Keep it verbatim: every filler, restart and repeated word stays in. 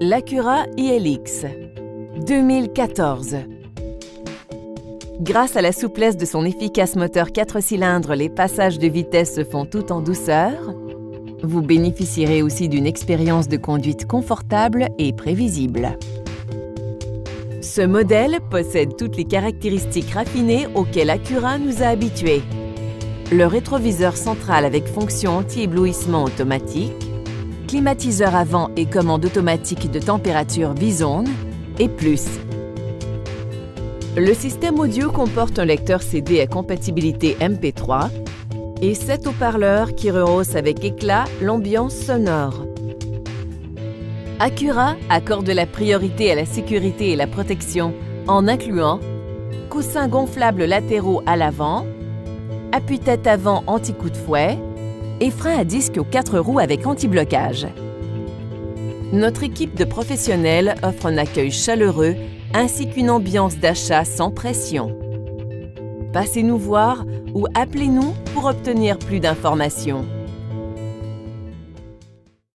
l'Acura I L X deux mille quatorze. Grâce à la souplesse de son efficace moteur quatre cylindres, les passages de vitesse se font tout en douceur. Vous bénéficierez aussi d'une expérience de conduite confortable et prévisible. Ce modèle possède toutes les caractéristiques raffinées auxquelles Acura nous a habitués. Le rétroviseur central avec fonction anti-éblouissement automatique, climatiseur avant et commande automatique de température bi-zone, et plus. Le système audio comporte un lecteur C D à compatibilité M P trois et sept haut-parleurs qui rehaussent avec éclat l'ambiance sonore. Acura accorde la priorité à la sécurité et la protection en incluant coussins gonflables latéraux à l'avant, appuie-tête avant anti-coup de fouet et frein à disque aux quatre roues avec anti-blocage. Notre équipe de professionnels offre un accueil chaleureux ainsi qu'une ambiance d'achat sans pression. Passez-nous voir ou appelez-nous pour obtenir plus d'informations.